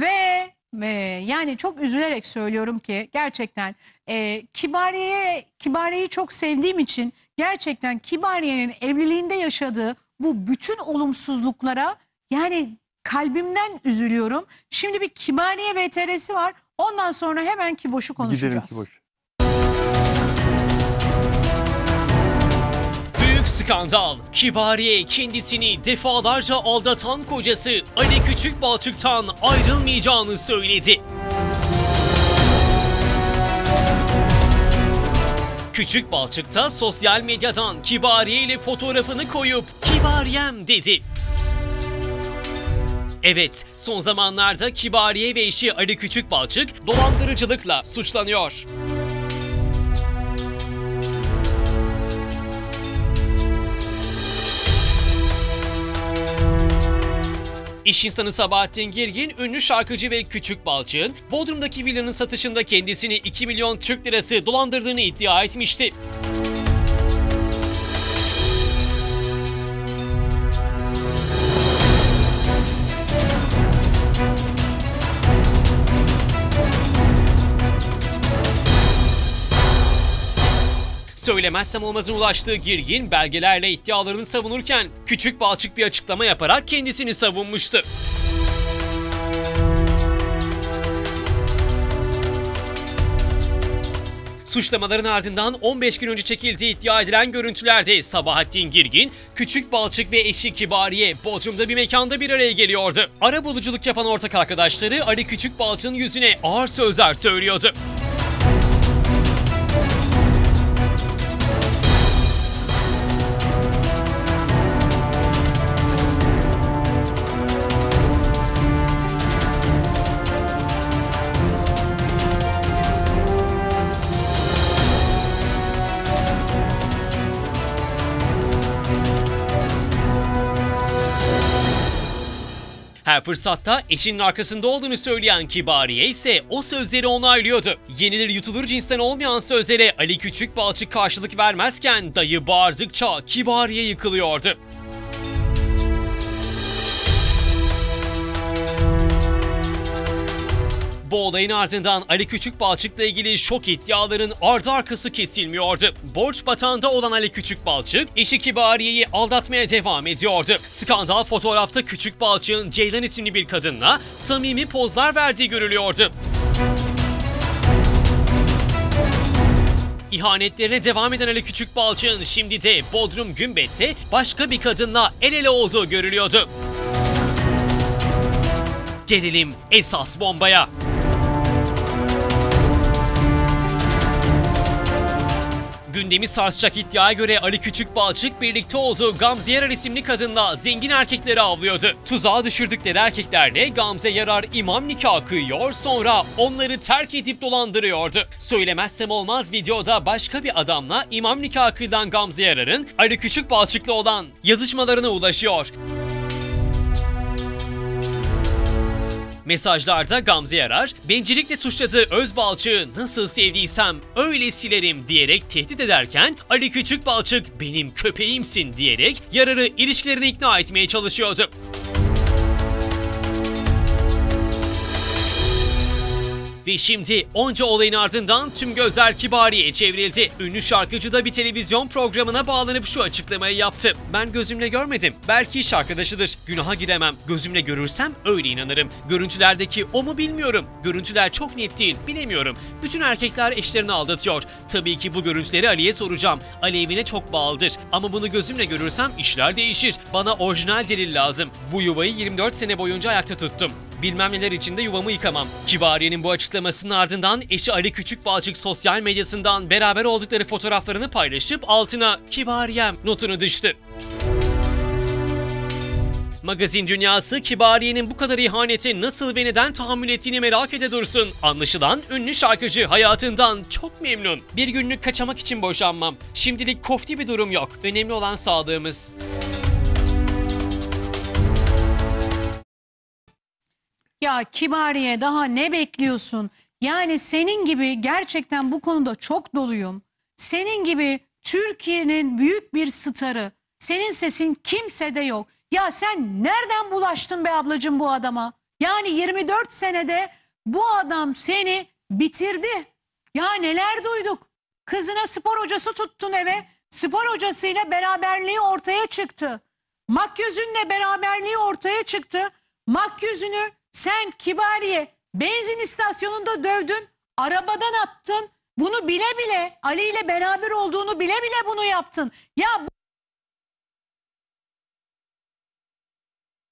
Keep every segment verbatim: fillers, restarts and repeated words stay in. Ve e, yani çok üzülerek söylüyorum ki gerçekten e, Kibariye, Kibariye'yi çok sevdiğim için gerçekten Kibariye'nin evliliğinde yaşadığı bu bütün olumsuzluklara yani kalbimden üzülüyorum. Şimdi bir Kibariye V T R'si var. Ondan sonra hemen Kiboş'u konuşacağız. Gidelim Kiboş. Büyük skandal. Kibariye kendisini defalarca aldatan kocası Ali Küçükbalçık'tan ayrılmayacağını söyledi. Küçükbalçık da sosyal medyadan Kibariye ile fotoğrafını koyup "Kibariyem" dedi. Evet, son zamanlarda Kibariye ve eşi Ali Küçükbalçık dolandırıcılıkla suçlanıyor. İş insanı Sabahattin Girgin, ünlü şarkıcı ve Küçükbalçık'ın Bodrum'daki villanın satışında kendisini iki milyon Türk lirası dolandırdığını iddia etmişti. Söylemezsem Olmaz'ın ulaştığı Girgin belgelerle iddialarını savunurken Küçükbalçık bir açıklama yaparak kendisini savunmuştu. Suçlamaların ardından on beş gün önce çekildiği iddia edilen görüntülerde Sabahattin Girgin, Küçükbalçık ve eşi Kibariye Bodrum'da bir mekanda bir araya geliyordu. Arabuluculuk yapan ortak arkadaşları Ali Küçükbalçık'ın yüzüne ağır sözler söylüyordu. Her fırsatta eşinin arkasında olduğunu söyleyen Kibariye ise o sözleri onaylıyordu. Yenilir yutulur cinsten olmayan sözlere Ali Küçükbalçık karşılık vermezken dayı bağırdıkça Kibariye yıkılıyordu. Bu olayın ardından Ali Küçükbalçık'la ilgili şok iddiaların ardı arkası kesilmiyordu. Borç batağında olan Ali Küçükbalçık, eşi Kibariye'yi aldatmaya devam ediyordu. Skandal fotoğrafta Küçükbalçık'ın Ceylan isimli bir kadınla samimi pozlar verdiği görülüyordu. İhanetlerine devam eden Ali Küçükbalçık'ın şimdi de Bodrum Gümbet'te başka bir kadınla el ele olduğu görülüyordu. Gelelim esas bombaya. Gündemi sarsacak iddiaya göre Ali Küçükbalçık birlikte olduğu Gamze Yarar isimli kadınla zengin erkekleri avlıyordu. Tuzağa düşürdükleri erkeklerle Gamze Yarar imam nikahı kıyıyor, sonra onları terk edip dolandırıyordu. Söylemezsem Olmaz videoda başka bir adamla imam nikahı kıyılan Gamze Yarar'ın Ali Küçükbalçık'la olan yazışmalarına ulaşıyor. Mesajlarda Gamze Yarar, bencillikle suçladığı öz balçığı nasıl sevdiysem öyle silerim diyerek tehdit ederken Ali Küçükbalçık benim köpeğimsin diyerek Yarar'ı ilişkilerine ikna etmeye çalışıyordu. Ve şimdi onca olayın ardından tüm gözler Kibariye'ye çevrildi. Ünlü şarkıcı da bir televizyon programına bağlanıp şu açıklamayı yaptı. Ben gözümle görmedim. Belki iş arkadaşıdır. Günaha giremem. Gözümle görürsem öyle inanırım. Görüntülerdeki o mu bilmiyorum. Görüntüler çok net değil. Bilemiyorum. Bütün erkekler eşlerini aldatıyor. Tabii ki bu görüntüleri Ali'ye soracağım. Ali evine çok bağlıdır. Ama bunu gözümle görürsem işler değişir. Bana orijinal delil lazım. Bu yuvayı yirmi dört sene boyunca ayakta tuttum. Bilmem neler içinde yuvamı yıkamam. Kibariye'nin bu açıklamasının ardından eşi Ali Küçükbalçık sosyal medyasından beraber oldukları fotoğraflarını paylaşıp altına "Kibariyem" notunu düştü. Magazin dünyası Kibariye'nin bu kadar ihanete nasıl ve neden tahammül ettiğini merak ede dursun. Anlaşılan ünlü şarkıcı hayatından çok memnun. Bir günlük kaçamak için boşanmam. Şimdilik kofti bir durum yok. Önemli olan sağlığımız. Ya Kibariye daha ne bekliyorsun? Yani senin gibi gerçekten bu konuda çok doluyum. Senin gibi Türkiye'nin büyük bir starı. Senin sesin kimsede yok. Ya sen nereden bulaştın be ablacığım bu adama? Yani yirmi dört senede bu adam seni bitirdi. Ya neler duyduk. Kızına spor hocası tuttun eve. Spor hocasıyla beraberliği ortaya çıktı. Makyözünle beraberliği ortaya çıktı. Makyözünü sen Kibariye benzin istasyonunda dövdün. Arabadan attın. Bunu bile bile, Ali ile beraber olduğunu bile bile bunu yaptın. Ya bu...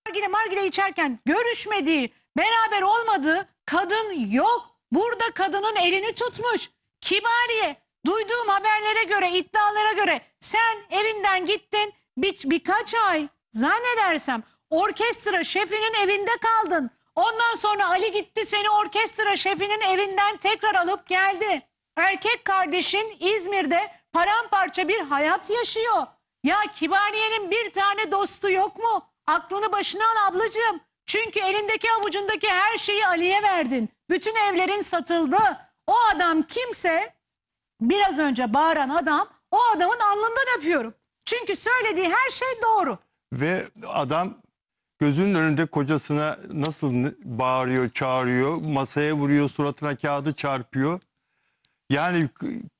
Margile margile içerken görüşmediği, beraber olmadığı kadın yok. Burada kadının elini tutmuş. Kibariye, duyduğum haberlere göre, iddialara göre sen evinden gittin. Bir, birkaç ay zannedersem orkestra şefinin evinde kaldın. Ondan sonra Ali gitti, seni orkestra şefinin evinden tekrar alıp geldi. Erkek kardeşin İzmir'de paramparça bir hayat yaşıyor. Ya Kibariye'nin bir tane dostu yok mu? Aklını başına al ablacığım. Çünkü elindeki avucundaki her şeyi Ali'ye verdin. Bütün evlerin satıldı. O adam kimse, biraz önce bağıran adam, o adamın alnından öpüyorum. Çünkü söylediği her şey doğru. Ve adam gözünün önünde kocasına nasıl bağırıyor, çağırıyor, masaya vuruyor, suratına kağıdı çarpıyor. Yani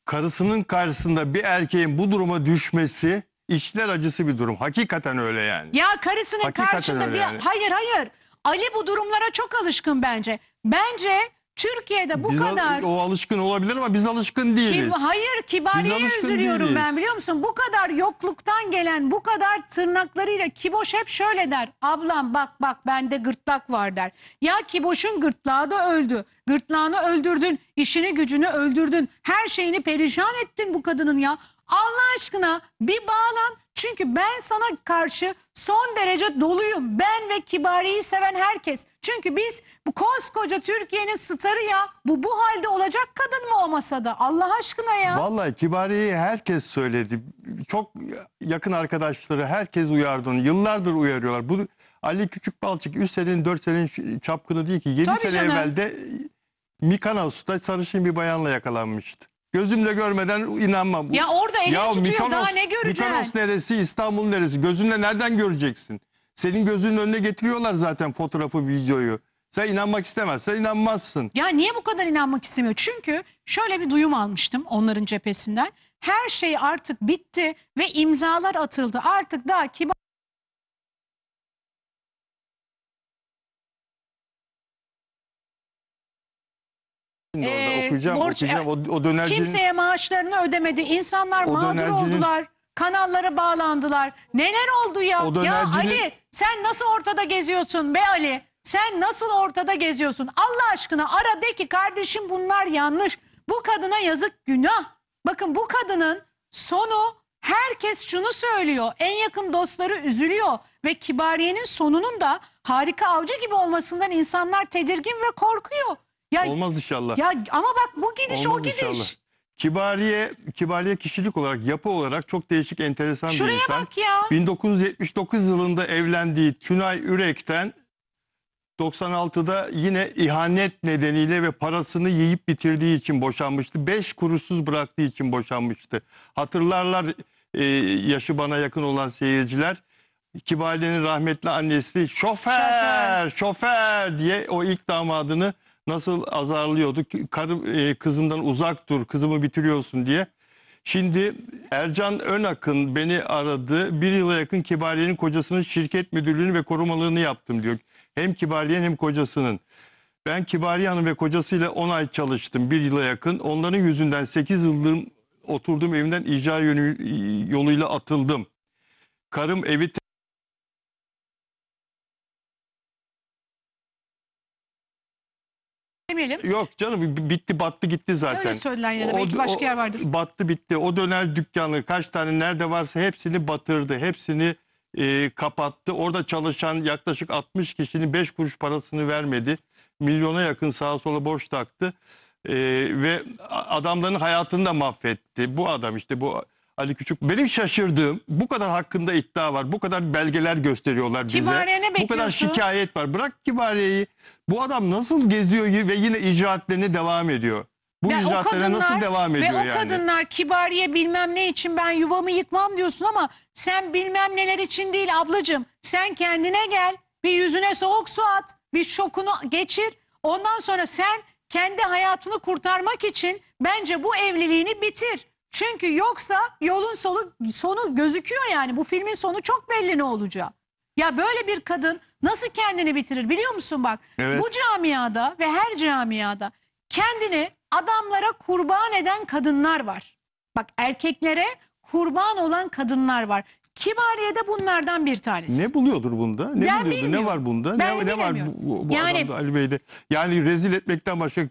karısının karşısında bir erkeğin bu duruma düşmesi içler acısı bir durum. Hakikaten öyle yani. Ya karısının hakikaten karşında bir... Yani. Hayır hayır. Ali bu durumlara çok alışkın bence. Bence Türkiye'de bu biz kadar... O alışkın olabilir ama biz alışkın değiliz. Kim, hayır, Kibariye'ye üzülüyorum değiliz. Ben biliyor musun? Bu kadar yokluktan gelen, bu kadar tırnaklarıyla Kiboş hep şöyle der. Ablam bak bak bende gırtlak var der. Ya Kiboş'un gırtlağı da öldü. Gırtlağını öldürdün, işini gücünü öldürdün. Her şeyini perişan ettin bu kadının ya. Allah aşkına bir bağlan. Çünkü ben sana karşı son derece doluyum. Ben ve Kibariye'yi seven herkes. Çünkü biz bu koskoca Türkiye'nin starı ya. Bu bu halde olacak kadın mı o masada? Allah aşkına ya. Vallahi Kibariye'yi herkes söyledi. Çok yakın arkadaşları herkes uyardı onu. Yıllardır uyarıyorlar. Bu Ali Küçükbalçık üç senenin dört senenin çapkını değil ki. yedi Tabii sene canım. evvelde Mikanos'ta sarışın bir bayanla yakalanmıştı. Gözümle görmeden inanmam. Ya orada elini ya tutuyor Mikanos, daha ne göreceksin? Mikanos neresi, İstanbul neresi? Gözünle nereden göreceksin? Senin gözünün önüne getiriyorlar zaten fotoğrafı, videoyu. Sen inanmak istemezsen inanmazsın. Ya niye bu kadar inanmak istemiyor? Çünkü şöyle bir duyum almıştım onların cephesinden. Her şey artık bitti ve imzalar atıldı. Artık daha kibar... Ee, okuyacağım, borç, okuyacağım. O, o dönercinin... Kimseye maaşlarını ödemedi. İnsanlar o mağdur dönercinin... oldular. Kanallara bağlandılar. Neler oldu ya? O dönercinin... Ya Ali sen nasıl ortada geziyorsun be Ali? Sen nasıl ortada geziyorsun? Allah aşkına ara de ki kardeşim bunlar yanlış. Bu kadına yazık, günah. Bakın bu kadının sonu, herkes şunu söylüyor. En yakın dostları üzülüyor. Ve Kibariye'nin sonunun da Harika Avcı gibi olmasından insanlar tedirgin ve korkuyor. Ya, olmaz inşallah. Ya ama bak bu gidiş olmaz o gidiş. Inşallah. Kibariye, Kibariye kişilik olarak, yapı olarak çok değişik, enteresan Şuraya bir insan. Bak ya. bin dokuz yüz yetmiş dokuz yılında evlendiği Tünay Ürek'ten doksan altıda yine ihanet nedeniyle ve parasını yiyip bitirdiği için boşanmıştı. beş kuruşsuz bıraktığı için boşanmıştı. Hatırlarlar e, yaşı bana yakın olan seyirciler. Kibariye'nin rahmetli annesi şoför, şoför, şoför diye o ilk damadını nasıl azarlıyordu? Karı, e, kızımdan uzak dur, kızımı bitiriyorsun diye. Şimdi Ercan Önak'ın beni aradı. Bir yıla yakın Kibariye'nin kocasının şirket müdürlüğünü ve korumalığını yaptım diyor. Hem Kibariye'nin hem kocasının. Ben Kibariye Hanım ve kocasıyla on ay çalıştım, bir yıla yakın. Onların yüzünden sekiz yıldır oturduğum evimden icra yönü, yoluyla atıldım. Karım evi... Yok canım, bitti battı gitti zaten. Öyle söylenen ya da belki başka yer vardır. Battı bitti. O döner dükkanları kaç tane nerede varsa hepsini batırdı. Hepsini e, kapattı. Orada çalışan yaklaşık altmış kişinin beş kuruş parasını vermedi. Milyona yakın sağa sola borç taktı. E, ve adamların hayatını da mahvetti. Bu adam işte bu Ali Küçük. Benim şaşırdığım, bu kadar hakkında iddia var. Bu kadar belgeler gösteriyorlar bize. Kibariye ne bekliyorsun? Bu kadar şikayet var. Bırak Kibariye'yi. Bu adam nasıl geziyor ve yine icraatlerine devam ediyor. Bu ve icraatlerine kadınlar, nasıl devam ediyor yani? Ve o yani? Kadınlar Kibariye bilmem ne için ben yuvamı yıkmam diyorsun ama sen bilmem neler için değil ablacığım. Sen kendine gel. Bir yüzüne soğuk su at. bir şokunu geçir. Ondan sonra sen kendi hayatını kurtarmak için bence bu evliliğini bitir. Çünkü yoksa yolun sonu, sonu gözüküyor yani. Bu filmin sonu çok belli ne olacağı. Ya böyle bir kadın nasıl kendini bitirir biliyor musun bak. Evet. Bu camiada ve her camiada kendini adamlara kurban eden kadınlar var. Bak erkeklere kurban olan kadınlar var. Kibariye'de bunlardan bir tanesi. Ne buluyordur bunda? Ne ben buluyordu? Ne var bunda? Ne, ne var bu, bu yani, adamda Ali Bey'de? Yani rezil etmekten başka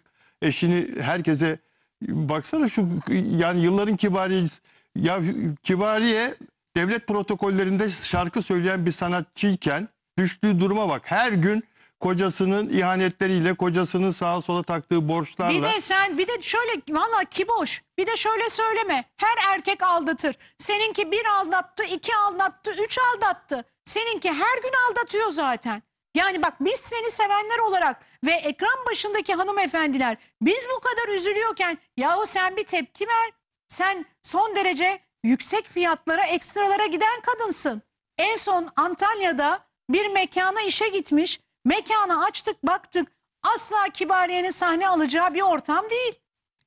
eşini herkese... Baksana şu yani yılların kibariyesi. Ya Kibariye devlet protokollerinde şarkı söyleyen bir sanatçıyken düştüğü duruma bak. Her gün kocasının ihanetleriyle, kocasının sağa sola taktığı borçlarla. Bir de sen bir de şöyle valla kiboş. Bir de şöyle söyleme. Her erkek aldatır. Seninki bir aldattı, iki aldattı, üç aldattı. Seninki her gün aldatıyor zaten. Yani bak biz seni sevenler olarak ve ekran başındaki hanımefendiler biz bu kadar üzülüyorken yahu sen bir tepki ver. Sen son derece yüksek fiyatlara, ekstralara giden kadınsın. En son Antalya'da bir mekana işe gitmiş. Mekanı açtık baktık asla Kibariye'nin sahne alacağı bir ortam değil.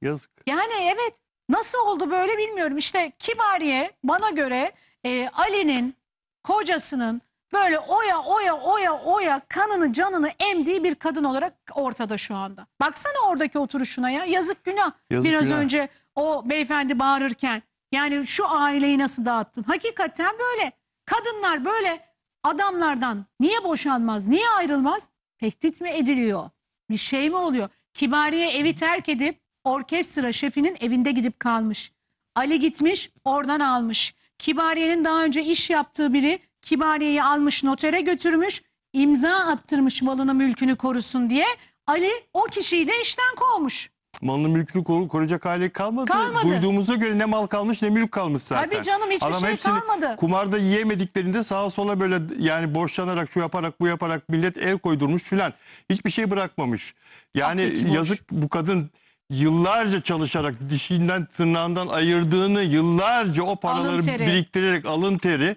Yazık. Yani evet nasıl oldu böyle bilmiyorum. İşte Kibariye bana göre e, Ali'nin kocasının böyle oya oya oya oya kanını canını emdiği bir kadın olarak ortada şu anda. Baksana oradaki oturuşuna ya yazık günah. Yazık Biraz günah. önce o beyefendi bağırırken yani şu aileyi nasıl dağıttın? Hakikaten böyle kadınlar böyle adamlardan niye boşanmaz niye ayrılmaz? Tehdit mi ediliyor? Bir şey mi oluyor? Kibariye evi terk edip orkestra şefinin evinde gidip kalmış. Ali gitmiş oradan almış. Kibariye'nin daha önce iş yaptığı biri Kibariye'yi almış notere götürmüş imza attırmış malını mülkünü korusun diye Ali o kişiyi de işten kovmuş. Malını mülkünü koru, koruyacak hale kalmadı. kalmadı. Duyduğumuza göre ne mal kalmış ne mülk kalmış zaten. Tabii canım hiçbir Adam şey kalmadı. Kumarda yiyemediklerinde sağa sola böyle yani borçlanarak şu yaparak bu yaparak millet el koydurmuş filan. Hiçbir şey bırakmamış. Yani yazık bu kadın yıllarca çalışarak dişinden tırnağından ayırdığını yıllarca o paraları biriktirerek alın teri.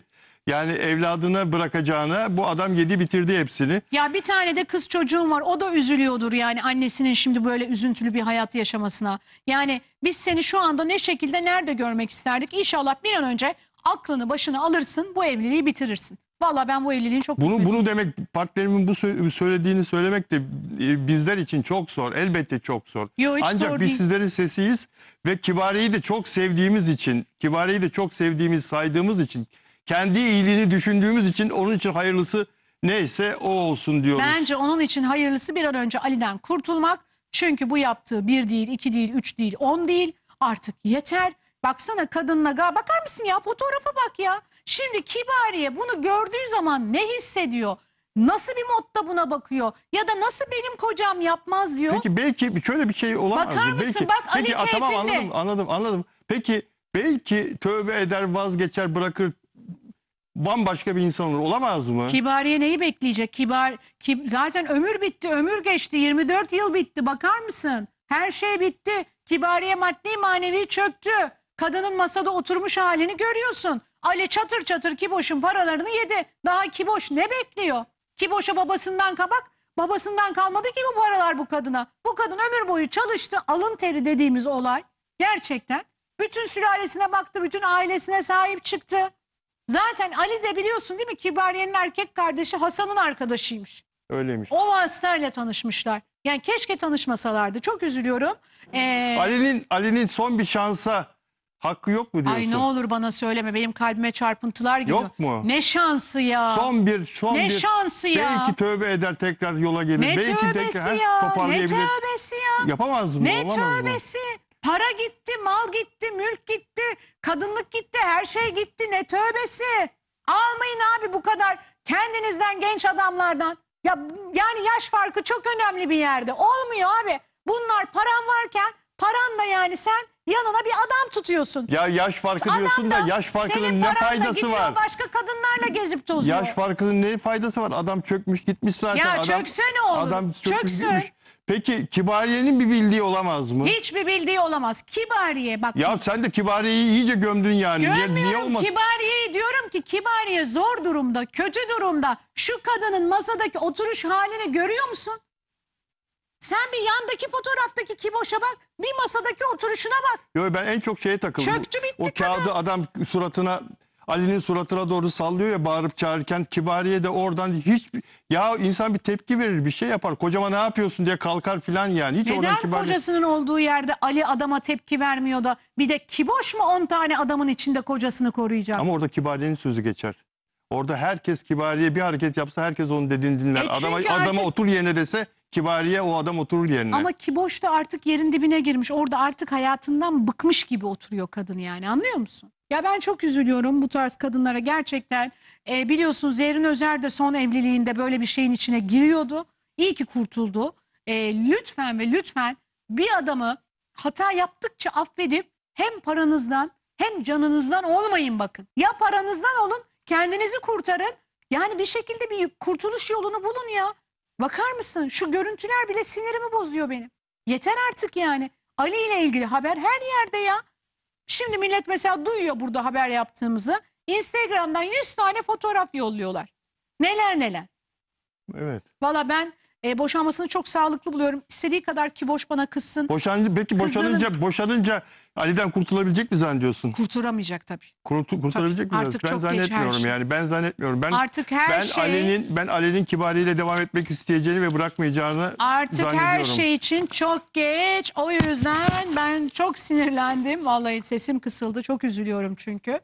Yani evladına bırakacağına bu adam yedi bitirdi hepsini. Ya bir tane de kız çocuğum var o da üzülüyordur yani annesinin şimdi böyle üzüntülü bir hayat yaşamasına. Yani biz seni şu anda ne şekilde nerede görmek isterdik inşallah bir an önce aklını başına alırsın bu evliliği bitirirsin. Valla ben bu evliliğin çok bunu Bunu demek partnerimin bu söylediğini söylemek de bizler için çok zor elbette çok zor. Yo, Ancak zor biz değil. Sizlerin sesiyiz ve Kibariye'yi de çok sevdiğimiz için Kibariye'yi de çok sevdiğimiz saydığımız için... Kendi iyiliğini düşündüğümüz için onun için hayırlısı neyse o olsun diyoruz. Bence onun için hayırlısı bir an önce Ali'den kurtulmak. Çünkü bu yaptığı bir değil, iki değil, üç değil, on değil. Artık yeter. Baksana kadınla bakar mısın ya fotoğrafa bak ya. Şimdi Kibariye bunu gördüğü zaman ne hissediyor? Nasıl bir modda buna bakıyor? Ya da nasıl benim kocam yapmaz diyor. Peki belki şöyle bir şey olamaz. Bakar mısın belki, bak peki, Ali keyfinde. Anladım, anladım, anladım. Peki belki tövbe eder vazgeçer bırakır. Bambaşka bir insan olur. Olamaz mı? Kibariye neyi bekleyecek? Kibar, kib, zaten ömür bitti, ömür geçti. yirmi dört yıl bitti. Bakar mısın? Her şey bitti. Kibariye maddi manevi çöktü. Kadının masada oturmuş halini görüyorsun. Ali çatır çatır Kiboş'un paralarını yedi. Daha Kiboş ne bekliyor? Kiboş'a babasından kabak, babasından kalmadı ki bu paralar bu kadına. Bu kadın ömür boyu çalıştı. Alın teri dediğimiz olay. Gerçekten. Bütün sülalesine baktı, bütün ailesine sahip çıktı. Zaten Ali de biliyorsun değil mi Kibariye'nin erkek kardeşi Hasan'ın arkadaşıymış. Öyleymiş. O vasıtayla tanışmışlar. Yani keşke tanışmasalardı. Çok üzülüyorum. Ee... Ali'nin Ali'nin son bir şansa hakkı yok mu diyorsun? Ay ne olur bana söyleme. Benim kalbime çarpıntılar gidiyor. Yok mu? Ne şansı ya. Son bir son ne bir. Ne şansı ya. Belki tövbe eder tekrar yola gelir. Ne belki tövbesi tekrar, ya. Ne tövbesi ya. Yapamaz mı? Ne Olamaz tövbesi. Mı? Para gitti, mal gitti, mülk gitti, kadınlık gitti, her şey gitti. Ne tövbesi. Almayın abi bu kadar kendinizden genç adamlardan. Ya yani yaş farkı çok önemli bir yerde. Olmuyor abi. Bunlar paran varken paranla yani sen yanına bir adam tutuyorsun. Ya yaş farkı adam diyorsun da, da yaş farkının ne faydası var? Başka kadınlarla gezip tozuyor. Yaş farkının ne faydası var? Adam çökmüş gitmiş zaten. Ya adam, çökse ne olur? Adam çökmüş çöksün. Gitmiş. Peki Kibariye'nin bir bildiği olamaz mı? Hiçbir bildiği olamaz. Kibariye bak. Ya sen de Kibariye'yi iyice gömdün yani. Gömmüyorum. Niye olmaz? Kibariye'yi diyorum ki Kibariye zor durumda, kötü durumda. Şu kadının masadaki oturuş halini görüyor musun? Sen bir yandaki fotoğraftaki kiboşa bak, bir masadaki oturuşuna bak. Yo, ben en çok şeye takıldım. Çöktü bitti o kağıdı kadın. Adam suratına, Ali'nin suratına doğru sallıyor ya bağırıp çağırırken. Kibariye de oradan hiç, ya insan bir tepki verir, bir şey yapar. Kocama ne yapıyorsun diye kalkar filan yani. Hiç. Neden Kibariye... kocasının olduğu yerde Ali adama tepki vermiyor da bir de kiboş mu on tane adamın içinde kocasını koruyacak? Ama orada Kibariye'nin sözü geçer. Orada herkes Kibariye bir hareket yapsa herkes onun dediğini dinler. E adama, artık... adama otur yerine dese Kibariye o adam oturur yerine. Ama kiboş da artık yerin dibine girmiş. Orada artık hayatından bıkmış gibi oturuyor kadın yani, anlıyor musun? Ya ben çok üzülüyorum bu tarz kadınlara gerçekten. E, biliyorsunuz Zerrin Özer de son evliliğinde böyle bir şeyin içine giriyordu. İyi ki kurtuldu. E, lütfen ve lütfen bir adamı hata yaptıkça affedip hem paranızdan hem canınızdan olmayın bakın. Ya paranızdan olun, kendinizi kurtarın. Yani bir şekilde bir kurtuluş yolunu bulun ya. Bakar mısın? Şu görüntüler bile sinirimi bozuyor benim. Yeter artık yani. Ali ile ilgili haber her yerde ya. Şimdi millet mesela duyuyor burada haber yaptığımızı. Instagram'dan yüz tane fotoğraf yolluyorlar. Neler neler. Evet. Valla ben e, boşanmasını çok sağlıklı buluyorum. İstediği kadar kiboş bana kızsın. Boşan, peki boşanınca, boşanınca Ali'den kurtulabilecek mi zannediyorsun? Kurtulamayacak tabii. Kurtu, kurtulabilecek tabii. mi? Artık ben zannetmiyorum yani. Ben zannetmiyorum. Ben artık her ben şey... Ali'nin ben Ali'nin kibariyle devam etmek isteyeceğini ve bırakmayacağını artık zannediyorum. Artık her şey için çok geç. O yüzden ben çok sinirlendim. Vallahi sesim kısıldı. Çok üzülüyorum çünkü.